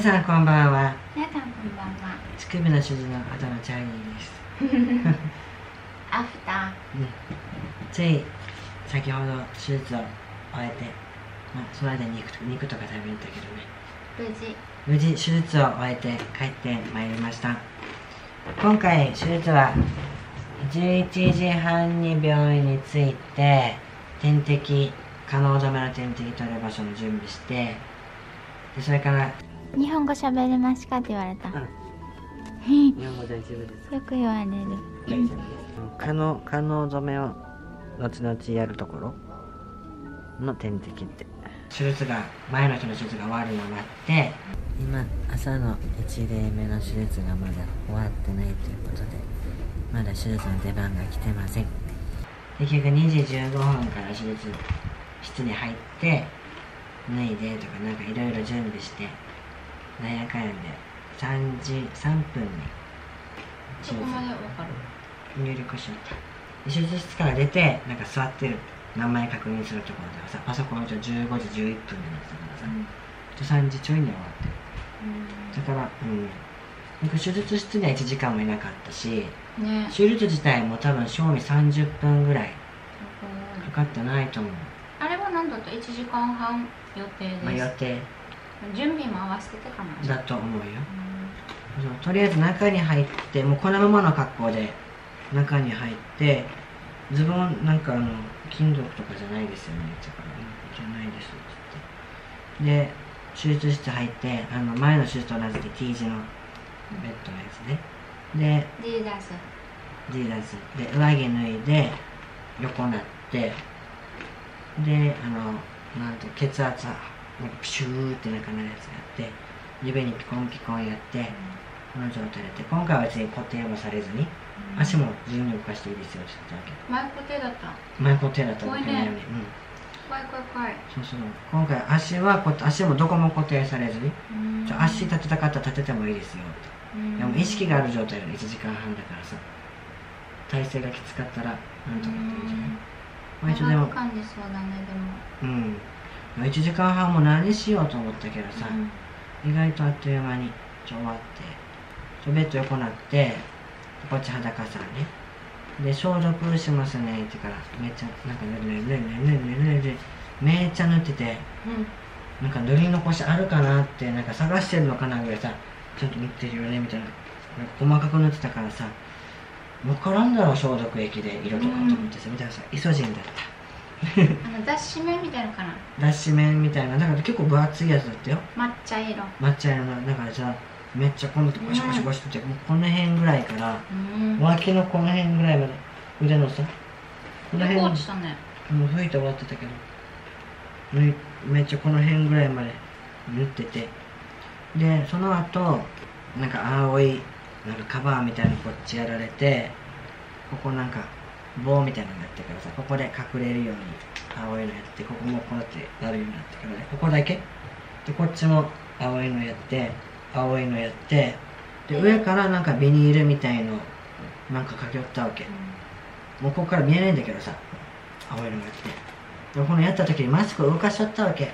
皆さんこんばんは。皆さんこんばんは。乳首の主人の角野チャイニーです。アフター。つい先ほど手術を終えて、その間に肉とか食べに行ったけどね。無事手術を終えて帰ってまいりました。今回手術は11時半に病院に着いて、点滴、可能止めの点滴取る場所の準備して、でそれから日本語喋れますかって言われた。日本語大丈夫です。よく言われる。大丈夫です。可能止めを後々やるところの点滴って手術が前の日の手術が終わるのがあって、今朝の1例目の手術がまだ終わってないということで、まだ手術の出番が来てません。結局2時15分から手術室に入って、脱いでとかなんかいろいろ準備して、なんやかんやで3時3分に手術入力しようと。手術室から出て、なんか座ってる名前確認するところとかさ、パソコン上15時11分になってたからさ、3時ちょいに終わってる。だから、なんか手術室には1時間もいなかったし、手術自体も多分正味30分ぐらいかかってないと思う。あれは何だった？1時間半予定です。予定。準備も合わせてたかな。だと思うよ。とりあえず中に入って、もうこのままの格好で。中に入って、ズボンなんか金属とかじゃないですよね。だからじゃないですっつって。で手術室入って、前の手術と同じで T 字のベッドのやつね。で D ダンスで上着脱いで横になって、でなんと血圧なんかピシューって中のやつやって、指にピコンピコンやって。この状態で今回は別に固定もされずに、足も自由に動かしていいですよって言ったわけ。前固定だった。前固定だったわけね。怖い。そう。今回足もどこも固定されずに、足立てたかったら立ててもいいですよって。でも意識がある状態で1時間半だからさ、体勢がきつかったらなんとかっていいじゃない。一応でも。1時間半も何しようと思ったけどさ、意外とあっという間に終わって。ベッド横になって、こっち裸さね。で、消毒しますねってから、めっちゃ、なんか塗る、めっちゃ塗ってて、なんか塗り残しあるかなって、なんか探してるのかなぐらいさ、ちょっと塗ってるよねみたいな、細かく塗ってたからさ、分からんだろう、消毒液で色とかと思ってさ、みたいなさ、イソジンだった。脱脂綿みたいなのかな。脱脂綿みたいな、だから結構分厚いやつだったよ。抹茶色の、だからさ、めっちゃこのとこゴシって、もうこの辺ぐらいから、脇のこの辺ぐらいまで、腕のさ、この辺、もう吹いて終わってたけど、めっちゃこの辺ぐらいまで塗ってて、で、その後、なんか青い、なんかカバーみたいなのこっちやられて、ここなんか棒みたいなのになってからさ、ここで隠れるように青いのやって、ここもこうやってなるようになってからね、ここだけ、で、こっちも青いのやって、で上からなんかビニールみたいのなんかかけよったわけ、もうここから見えないんだけどさ、青いのがあって、でこのやった時にマスクを動かしちゃったわけ。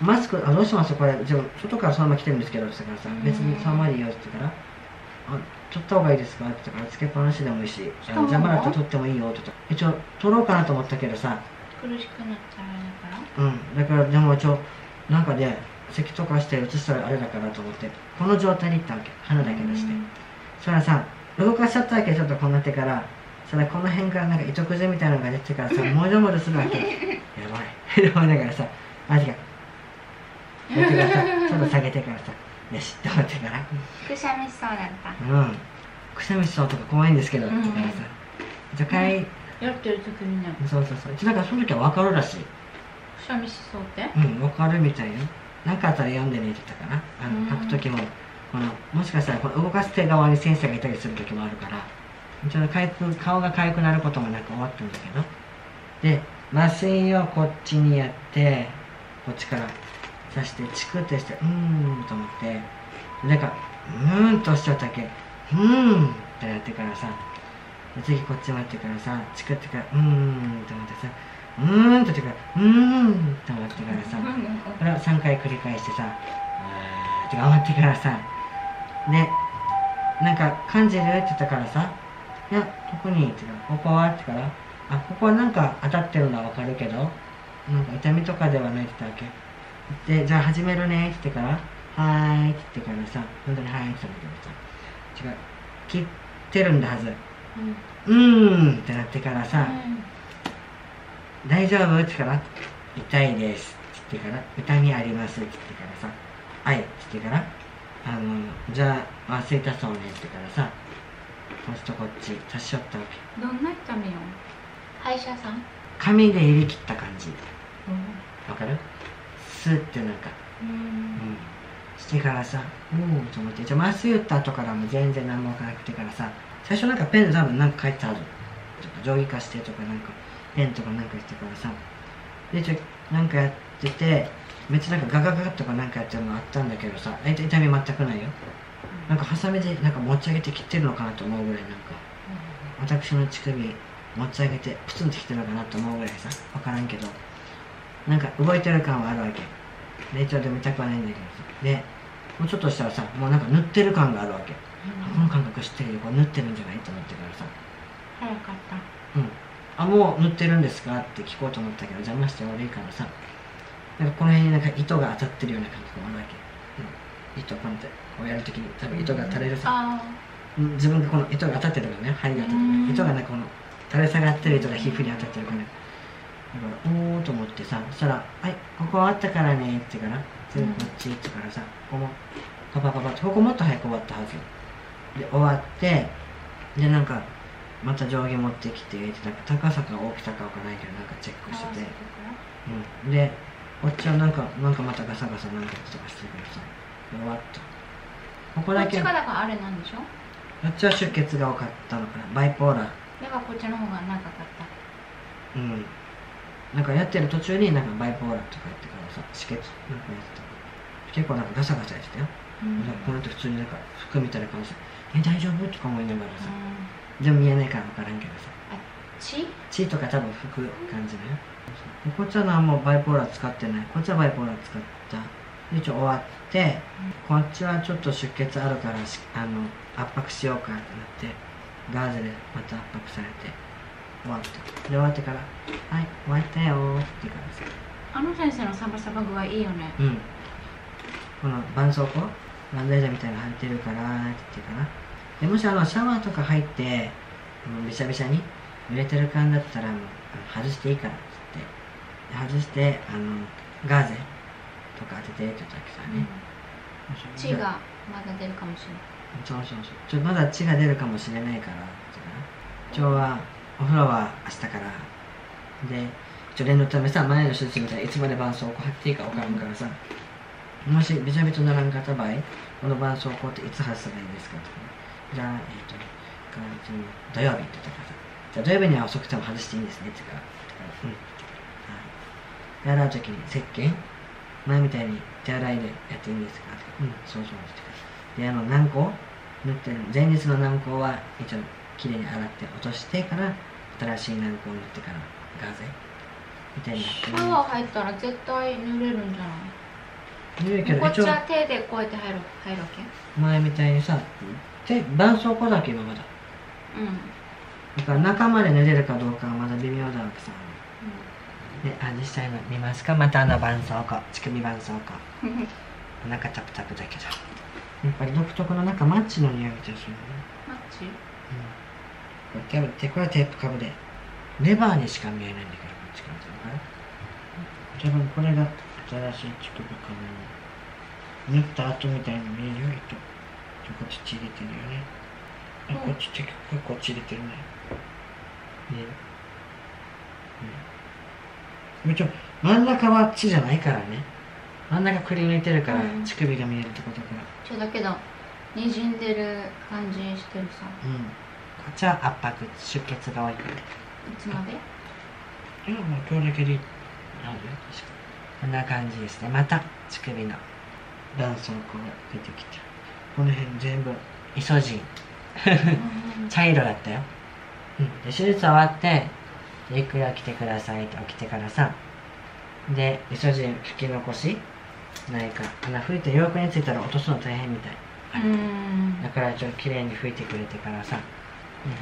マスクどうしますこれ、自分外からそのまま来てるんですけどってからさ、別にそのままでいいよって言ったから、取った方がいいですかって言ったから、つけっぱなしでもいいし邪魔だったら取ってもいいよって言った。一応取ろうかなと思ったけどさ、苦しくなっちゃうから、だからでも一応なんかで咳とかして移したらあれだからと思って、この状態に行ったわけ、鼻だけ出して。それはさ、動かしちゃったわけ、ちょっとこうなってから、それこの辺からなんか糸くずみたいなのが出てからさ、もじょもじょするわけ。やばいだからさ、味がだからさ、ちょっと下げてからさ、よしって思ってから、くしゃみしそうだった。くしゃみしそうとか怖いんですけどってからさ、じゃあやってる時にね、そうだからその時は分かるらしい。くしゃみしそうって分かるみたいよ。なんかあったら読んでみてたかな。書くときももしかしたらこの動かす手側に先生がいたりするときもあるから、ちょっと顔がかゆくなることもなく終わったんだけど、で麻酔をこっちにやって、こっちから刺してチクってして、と思って、なんかとしちゃったっけ、ってやってからさ、次こっち待ってからさ、チクってからと思ってさ、ってからさ、これを3回繰り返してさ、って頑張ってください。で、なんか感じるって言ったからさ、いや、特にって言うから、ここはって言うから、あ、ここはなんか当たってるのはわかるけど、なんか痛みとかではないって言ったわけ。で、じゃあ始めるねって言ってから、はーいって言ってからさ、本当にはーいって言ったんだけどさ、違う、切ってるんだはず。うーんってなってからさ、大丈夫って言うから、痛いですって言ってから、痛みありますって言ってからさ、はいって言ってから、じゃあ忘れたそうねって言ってからさ、こっちとこっち足しよったわけ。どんな痛みよ？歯医者さん？紙でいり切った感じ。わかる？スーってなんか、してからさ、と思って、じゃあ麻酔打った後からも全然何もわからなくてからさ、最初なんかペン多分なんか書いてある、ちょっと定規化してとかなんかペンとかなんかしてからさ、でちょっとなんかやってて、めっちゃなんかガガガガとかなんかやってるのあったんだけどさ、痛み全くないよ。なんかハサミでなんか持ち上げて切ってるのかなと思うぐらい、なんか私の乳首持ち上げてプツンと切ってるのかなと思うぐらいさ、分からんけど、なんか動いてる感はあるわけ。冷凍でも痛くはないんだけどさ、でもうちょっとしたらさ、もうなんか塗ってる感があるわけ。この感覚知ってるよ、これ塗ってるんじゃないと思ってからさ、早かった。あ、もう塗ってるんですかって聞こうと思ったけど、邪魔して悪いからさ、なんかこの辺になんか糸が当たってるような感覚もあるわけ。糸パンってこうやるときに多分糸が垂れるさ、自分がこの糸が当たってるからね、針が当たってるから、糸がなんかこの垂れ下がってる糸が皮膚に当たってるから、だからおーと思ってさ、そしたら「はい、ここあったからね」って言うから、全部こっちって言うからさ、ここもパパパパって、ここもっと早く終わったはずで、終わって、でなんかまた定規持ってきて、なんか高さか大きさかわからないけどなんかチェックしてて、でこっちはなんかまたガサガサなんかとかしてるからさ、終わった。ここだけこっちがだからあれなんでしょ。こっちは出血が多かったのかな、バイポーラーだから、こっちの方が長かった。なんかやってる途中になんかバイポーラーとかやってからさ、止血なんかやってた、結構なんかガサガサやってたよ。なんかこの人普通になんか服みたいな感じで「え、大丈夫？」とか思いながらさ、でも見えないから分からんけどさ、血とか多分服感じだよ。こっちはな、もうバイポーラー使ってない、こっちはバイポーラー使った。一応終わって、こっちはちょっと出血あるから圧迫しようかってなって、ガーゼでまた圧迫されて終わった。で終わってから「はい終わったよ」って言うからさ、あの先生のサバサバ具合いいよね。この絆創膏バンダイジャーみたいなの入ってるからって言うから、でもしシャワーとか入ってびしゃびしゃに濡れてる感だったらもう外していいからって言って、外してガーゼとか当ててって言ったわけさね。血がまだ出るかもしれない。そう、ちょっとまだ血が出るかもしれないからってな。今日はお風呂は明日からで、念のためさ、前の手術みたいにいつまで絆創膏貼っていいか分からんからさ、もしびちゃびちゃならんかった場合、この絆創膏っていつ外せばいいですかとか、じゃあ土曜日って言ったからさ、じゃあ土曜日には遅くても外していいんですねって言うから、洗う時に石鹸前みたいに手洗いでやっていいんですかとか、そうそうって。で、軟膏塗ってる、前日の軟膏は一応きれいに洗って落としてから、新しい軟膏塗ってからガーゼみたいになってる。シャワー入ったら絶対塗れるんじゃない？塗れるけど、こっちは手でこうやって入るわけ？前みたいにさ、絆創膏だけ今まだ。だから中まで塗れるかどうかはまだ微妙だわけさ。で、実際の見ますか、また絆創膏、乳首絆創膏なんかタプタプだけど、やっぱり独特のなんかマッチの匂いがするよね。マッチ？これはテープカブで、レバーにしか見えないんだけど、こっちからするから、多分これが新しい乳首かも。塗った後みたいに見えるよりと、こっち血出てるよね。こっち結構血出てるね。見える？もちろん真ん中は血じゃないからね、真ん中くり抜いてるから乳首が見えるってことだから。だけどにじんでる感じしてるさ。こっちは圧迫、出血が多いから。いつまで？いや、もう今日だけでいい。こんな感じですね。また乳首の絆創膏が出てきた。この辺全部イソジン茶色だったよ。で手術終わってゆっくり起きてくださいって起きてからさ、でイソジン吹き残しないから、拭いてようやくについたら落とすの大変みたい、だから一応綺麗に拭いてくれてからさ、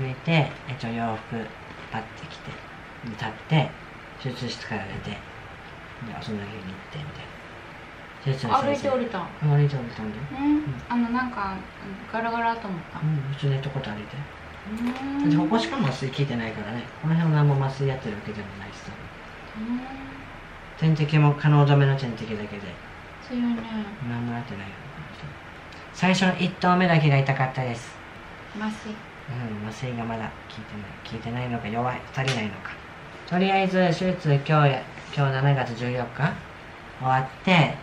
拭いて一応洋服パッて着て立って手術室から出て、でその日に行ってみたいな。歩いて降りたん？歩いて降りたんだよ。なんかガラガラと思った。普通にとこと歩いて、だってここしか麻酔効いてないからね。この辺は何も麻酔やってるわけでもないしさ。点滴も可能止めの点滴だけで強いね。何もやってないよ。最初の1投目だけが痛かったです。麻酔、麻酔がまだ効いてないのか、弱い、足りないのか。とりあえず手術今日7月14日終わって、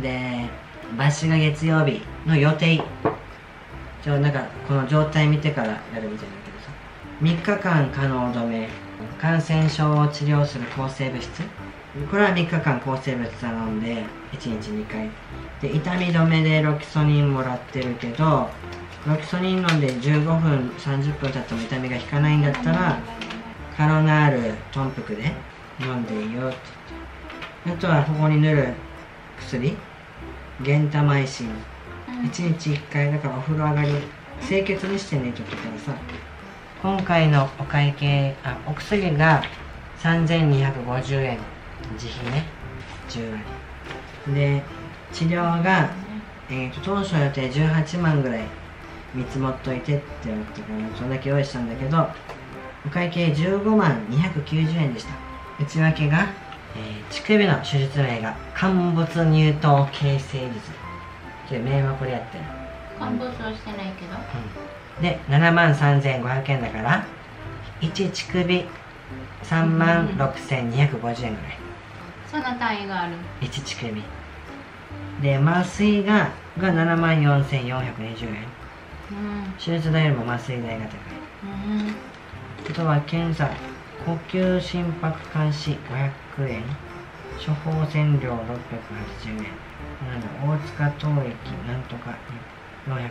で抜歯が月曜日の予定。なんかこの状態見てからやるみたいだけどさ、3日間可能止め、感染症を治療する抗生物質、これは3日間抗生物頼んで1日2回で、痛み止めでロキソニンもらってるけど、ロキソニン飲んで15分30分経っても痛みが引かないんだったらカロナールトンプクで飲んでいいよって。あとはここに塗る薬ゲンタマイシン、1日1回だからお風呂上がり清潔にしてねちょっとからさ。今回のお会計、お薬が3250円、自費ね10割で、治療が、当初予定18万ぐらい見積もっといてって言われたから、そんだけ用意したんだけど、お会計15万290円でした。内訳が、乳首の手術名が陥没乳頭形成術、名はこれやってる。陥没はしてないけど、で7万3500円だから1乳首3万6250円ぐらい。そんな単位がある。1乳首で麻酔が7万4420円、手術代よりも麻酔代が高い。あとは検査、呼吸心拍監視500円、処方箋料680円、大塚東駅なんとか450円、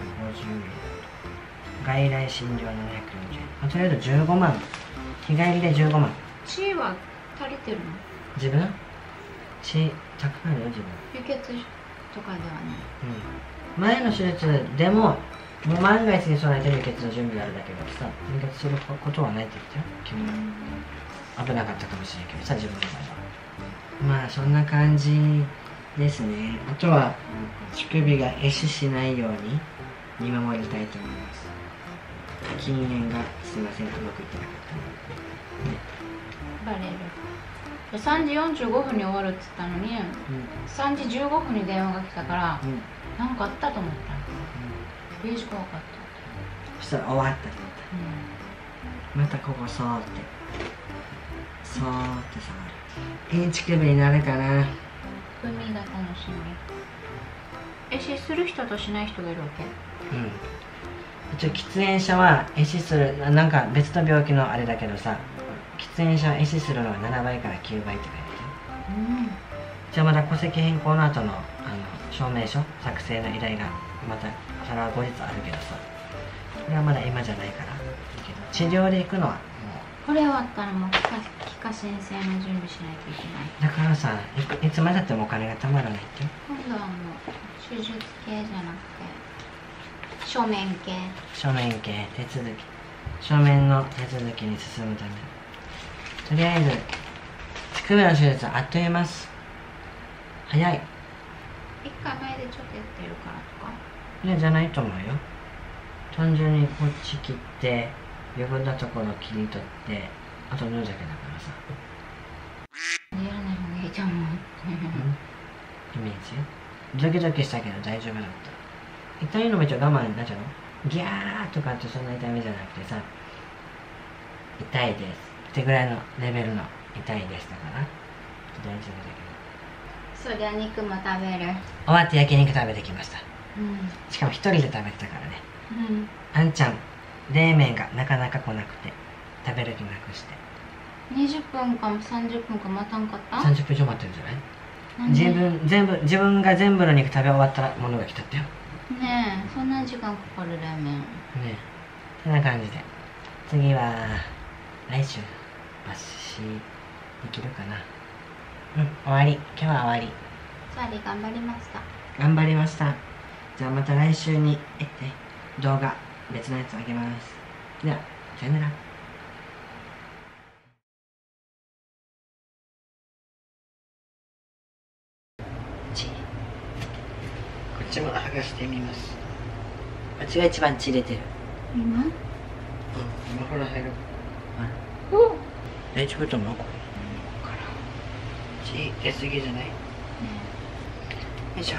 外来診療740円、とりあえず15万、日帰りで15万。血は足りてるの？自分？血高いよ自分。輸血とかではない。前の手術でも、もう万が一に備えて輸血の準備があるだけだけどさ、輸血することはないって言ってたよ。危なかったかもしれないけどさ、自分の場合は。まあそんな感じですね。あとは乳首が壊死しないように見守りたいと思います。禁煙がすいませんうまくいってなかった、ね、バレる。3時45分に終わるっつったのに、3時15分に電話が来たから、なんかあったと思った、レジ怖かった。そしたら終わったと思った、またここそうってそうってさ、いい乳首になるかな。海が楽しみ。壊死する人としない人がいるわけ？一応喫煙者は壊死する、なんか別の病気のあれだけどさ、喫煙者は壊死するのは7倍から9倍って書いてある。じゃあまた戸籍変更の後の証明書作成の依頼がまたそれは後日あるけどさ、これはまだ今じゃないから。治療で行くのはもうこれ終わったらもう申請の準備しないといけない。だからさ、いつまでたってもお金がたまらないって。今度はもう手術系じゃなくて書面系手続き、書面の手続きに進むため、とりあえず乳首の手術はあっという間です。早い。1回前でちょっとやってるからとかいやじゃないと思うよ。単純にこっち切って余分なところを切り取ってあと塗るだけだからさ。やらない方がいいと思う。イメージドキドキしたけど大丈夫だった。痛いのも一応我慢になっちゃうの、ギャーとかってそんな痛みじゃなくてさ、痛いですってぐらいのレベルの痛いですだから大丈夫だけど、そりゃ肉も食べる。終わって焼肉食べてきました、しかも一人で食べてたからね、あんちゃん冷麺がなかなか来なくて食べる気なくして20分か30分か待たんかった？ 30 分以上待ってるんじゃない？自分が全部の肉食べ終わったら物が来たってよね。えそんな時間かかるラーメンねえ。そんな感じで次は来週抜歯できるかな。終わり。今日は終わり。2人頑張りました。頑張りました。じゃあまた来週に動画別のやつあげます。ではさよなら。こっちも剥がしてみます。こっちが一番血出てる。今、うん、今ほら入る。うん、大丈夫と思う。これから血出すぎじゃない、うん、よいしょ。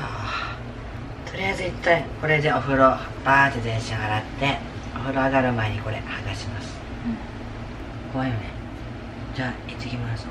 とりあえず一旦これでお風呂バーって全身洗って、お風呂上がる前にこれ剥がします、うん、怖いよね。じゃあ行ってきます。